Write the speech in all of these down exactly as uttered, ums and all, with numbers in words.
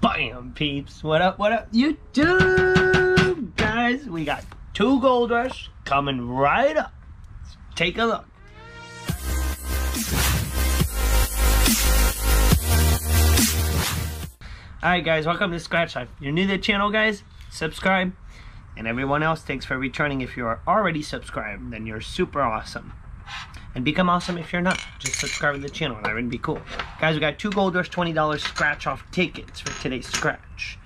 Bam, peeps. What up, what up, YouTube? Guys, we got two Gold Rush coming right up. Let's take a look. Alright guys, welcome to Scratch Life. If you're new to the channel, guys, subscribe. And everyone else, thanks for returning. If you are already subscribed, then you're super awesome. And become awesome if you're not. Just subscribe to the channel and I would be cool. Guys, we got two Gold Rush twenty dollar scratch off tickets for today's scratch.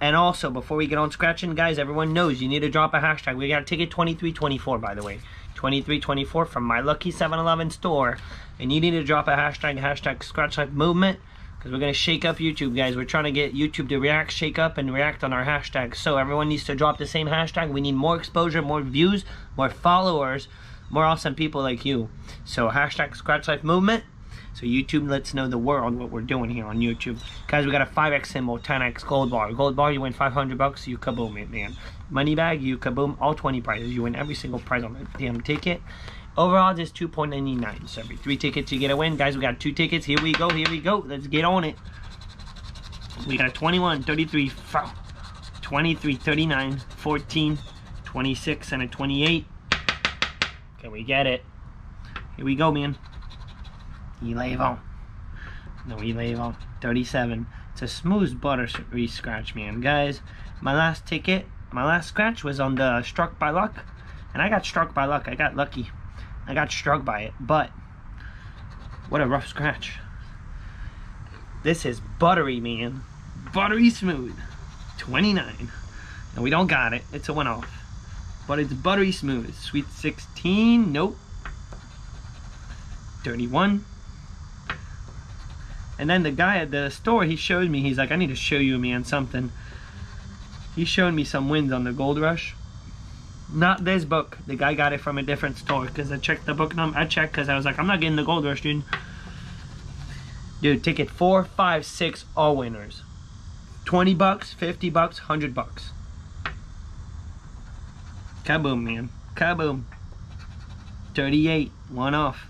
And also, before we get on scratching, guys, everyone knows you need to drop a hashtag. We got ticket twenty-three twenty-four, by the way. twenty-three twenty-four from my lucky seven eleven store. And you need to drop a hashtag, hashtag Scratch Life Movement. Because we're going to shake up YouTube, guys. We're trying to get YouTube to react, shake up, and react on our hashtag. So everyone needs to drop the same hashtag. We need more exposure, more views, more followers, more awesome people like you. So hashtag Scratch Life Movement. So YouTube lets know the world what we're doing here on YouTube. Guys, we got a five X symbol, ten X gold bar. Gold bar, you win five hundred bucks, you kaboom it, man. Money bag, you kaboom all twenty prizes. You win every single prize on that damn ticket. Overall, just two ninety-nine. So every three tickets you get a win. Guys, we got two tickets. Here we go, here we go. Let's get on it. We got twenty-one, thirty-three, twenty-three, thirty-nine, fourteen, twenty-six, and a twenty-eight. Can we get it? Here we go, man. eleven. No, eleven. thirty-seven. It's a smooth butter re-scratch, man. Guys, my last ticket, my last scratch was on the Struck by Luck. And I got struck by luck. I got lucky. I got struck by it. But what a rough scratch. This is buttery, man. Buttery smooth. twenty-nine. And we don't got it. It's a one-off. But it's buttery smooth. Sweet sixteen. Nope. thirty-one. And then the guy at the store, he showed me. He's like, I need to show you, man, something. He showed me some wins on the Gold Rush. Not this book. The guy got it from a different store because I checked the book number. I checked because I was like, I'm not getting the Gold Rush, dude. Dude, ticket four, five, six, all winners. twenty bucks, fifty bucks, one hundred bucks. Kaboom, man. Kaboom. thirty-eight. One off.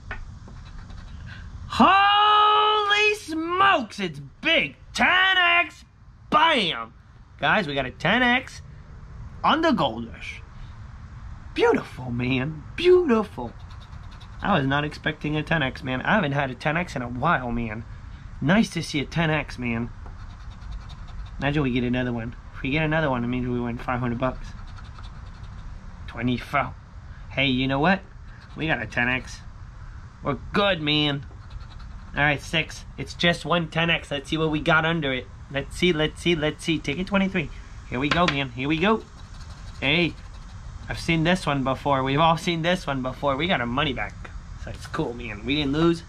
Holy smokes, it's big. ten X. Bam. Guys, we got a ten X on the Gold Rush. Beautiful, man. Beautiful. I was not expecting a ten X, man. I haven't had a ten X in a while, man. Nice to see a ten X, man. Imagine we get another one. If we get another one, it means we win five hundred bucks. twenty-four. Hey, you know what? We got a ten X. We're good, man. All right, six. It's just one ten X. Let's see what we got under it. Let's see, let's see, let's see. Ticket twenty-three. Here we go, man. Here we go. Hey. I've seen this one before. We've all seen this one before. We got our money back. So it's cool, man. We didn't lose.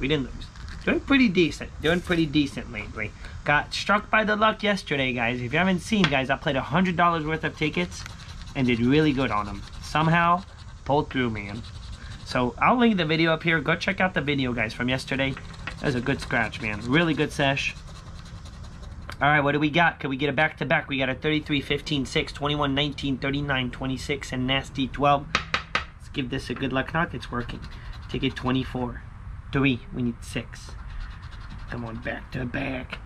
We didn't lose. Doing pretty decent. Doing pretty decent lately. Got struck by the luck yesterday, guys. If you haven't seen, guys, I played one hundred dollars worth of tickets and did really good on them. Somehow, pulled through, man. So I'll link the video up here. Go check out the video, guys, from yesterday. That was a good scratch, man. Really good sesh. All right, what do we got? Can we get a back-to-back? We got a thirty-three, fifteen, six, twenty-one, nineteen, thirty-nine, twenty-six, and nasty twelve. Let's give this a good luck knock. It's working. Ticket twenty-four. three. We need six. Come on, back-to-back.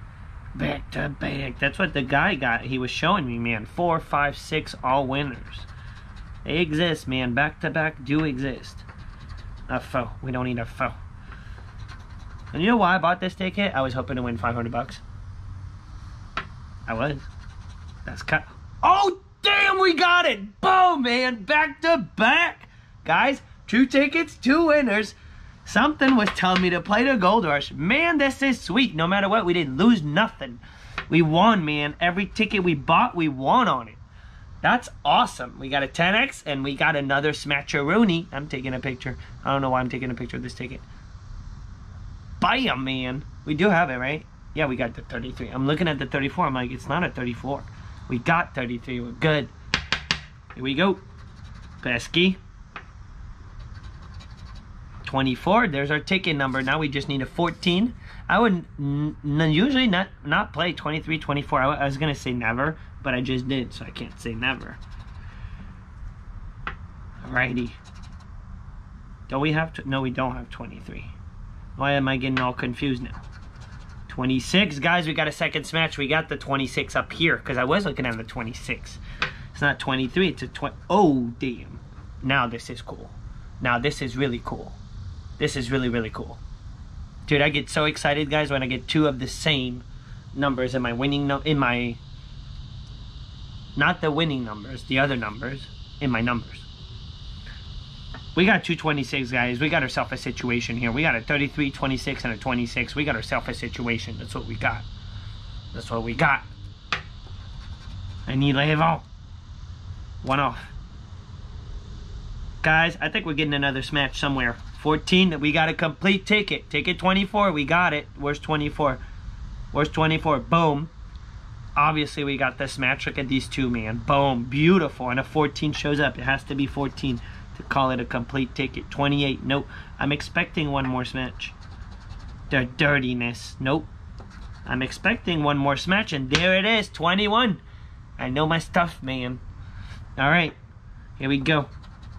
Back-to-back. That's what the guy got. He was showing me, man. Four, five, six, all winners. They exist, man. Back-to-back do exist. A foe. We don't need a foe. And you know why I bought this ticket? I was hoping to win five hundred bucks. I was. That's cut. Oh, damn, we got it. Boom, man. Back to back. Guys, two tickets, two winners. Something was telling me to play the Gold Rush. Man, this is sweet. No matter what, we didn't lose nothing. We won, man. Every ticket we bought, we won on it. That's awesome. We got a ten X, and we got another smatcheroony. I'm taking a picture. I don't know why I'm taking a picture of this ticket. Bam, man. We do have it, right? Yeah, we got the thirty-three. I'm looking at the thirty-four. I'm like, it's not a thirty-four. We got thirty-three. We're good. Here we go. Pesky. twenty-four. There's our ticket number. Now we just need a fourteen. I would n n usually not, not play twenty-three, twenty-four. I, I was going to say never, but I just did, so I can't say never. Alrighty. Don't we have... No, we don't have twenty-three. Why am I getting all confused now? twenty-six. Guys, we got a second smash. We got the twenty-six up here because I was looking at the twenty-six. It's not twenty-three, it's a twenty. Oh, damn. Now this is cool. Now this is really cool. This is really, really cool. Dude, I get so excited, guys, when I get two of the same numbers in my winning no in my not the winning numbers, the other numbers in my numbers. We got two twenty-six, guys. We got ourselves a situation here. We got a thirty-three, twenty-six, and a twenty-six. We got ourselves a situation. That's what we got. That's what we got. I need les vents. One off. Guys, I think we're getting another smash somewhere. fourteen, we got a complete ticket. Ticket twenty-four, we got it. Where's twenty-four? Where's twenty-four? Boom. Obviously, we got this smash. Look at these two, man. Boom. Beautiful. And a fourteen shows up. It has to be fourteen to call it a complete ticket. twenty-eight. Nope. I'm expecting one more smash. The dirtiness. Nope. I'm expecting one more smash, and there it is. twenty-one. I know my stuff, man. All right. Here we go.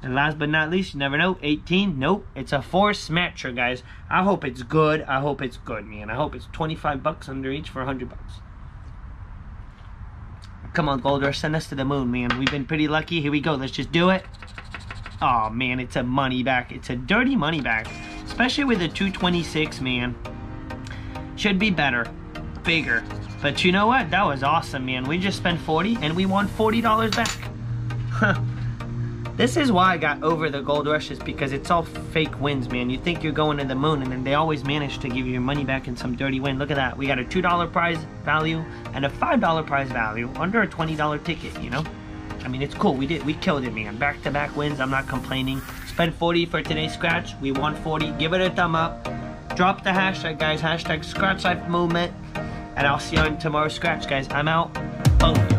And last but not least, you never know, eighteen. Nope. It's a four smasher, guys. I hope it's good. I hope it's good, man. I hope it's twenty-five bucks under each for one hundred bucks. Come on, Gold Rush. Send us to the moon, man. We've been pretty lucky. Here we go. Let's just do it. Oh man, it's a money back. It's a dirty money back. Especially with a two twenty-six, man. Should be better. Bigger. But you know what? That was awesome, man. We just spent forty and we won forty dollars back. Huh. This is why I got over the Gold Rushes, because it's all fake wins, man. You think you're going to the moon, and then they always manage to give you your money back in some dirty win. Look at that. We got a two dollar prize value and a five dollar prize value under a twenty dollar ticket, you know? I mean, it's cool. We did. We killed it, man. Back-to-back wins. I'm not complaining. Spent forty for today's scratch. We won forty. Give it a thumb up. Drop the hashtag, guys. Hashtag Scratch Life Movement. And I'll see you on tomorrow's scratch, guys. I'm out. Boom.